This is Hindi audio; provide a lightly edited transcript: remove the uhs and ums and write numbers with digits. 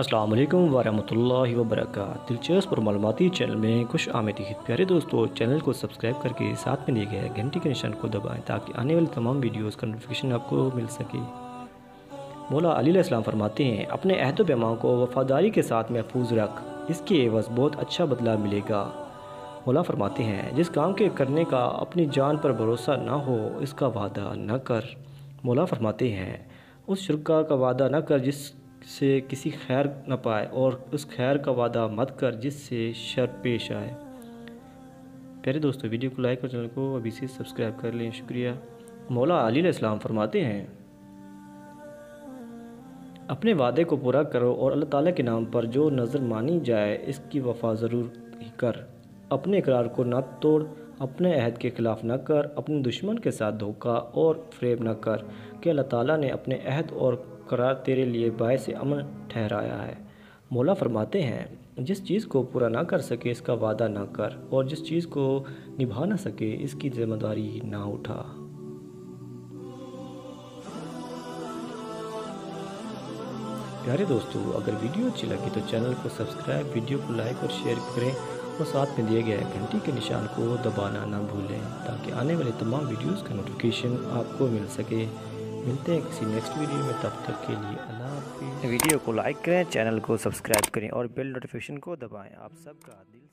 अस्सलाम वालेकुम वरहमतुल्लाहि वबरकातुहू। दिलचस्प और मालूमाती चैनल में खुश आमदीद। प्यारे दोस्तों, चैनल को सब्सक्राइब करके साथ में दिए गए घंटी के निशान को दबाएं ताकि आने वाले तमाम वीडियोस का नोटिफिकेशन आपको मिल सके। मौला अली अलैहिस्सलाम फरमाते हैं, अपने अहद पैमा को वफादारी के साथ महफूज रख, इसके एवज़ बहुत अच्छा बदला मिलेगा। मौला फरमाते हैं, जिस काम के करने का अपनी जान पर भरोसा ना हो इसका वादा न कर। मौला फरमाते हैं, उस शुरका का वादा न कर जिस से किसी खैर न पाए, और उस खैर का वादा मत कर जिससे शर पेश आए। प्यारे दोस्तों, वीडियो को लाइक और चैनल को अभी से सब्सक्राइब कर लें, शुक्रिया। मौला अली अलैहिस्सलाम फरमाते हैं, अपने वादे को पूरा करो और अल्लाह ताला के नाम पर जो नज़र मानी जाए इसकी वफा ज़रूर ही कर। अपने इकरार को ना तोड़, अपने अहद के ख़िलाफ़ ना कर, अपने दुश्मन के साथ धोखा और फ्रेब ना कर कि अल्लाह ताला ने अपने अहद और करार तेरे लिए बायस अमन ठहराया है। मौला फरमाते हैं, जिस चीज़ को पूरा ना कर सके इसका वादा ना कर, और जिस चीज़ को निभा ना सके इसकी जिम्मेदारी ना उठा। प्यारे दोस्तों, अगर वीडियो अच्छी लगी तो चैनल को सब्सक्राइब, वीडियो को लाइक और शेयर करें, और साथ में दिए गए घंटी के निशान को दबाना ना भूलें ताकि आने वाले तमाम वीडियोज़ का नोटिफिकेशन आपको मिल सके। मिलते हैं किसी नेक्स्ट वीडियो में, तब तक के लिए अल्लाह हाफ़िज़। वीडियो को लाइक करें, चैनल को सब्सक्राइब करें और बेल नोटिफिकेशन को दबाएं। आप सबका दिल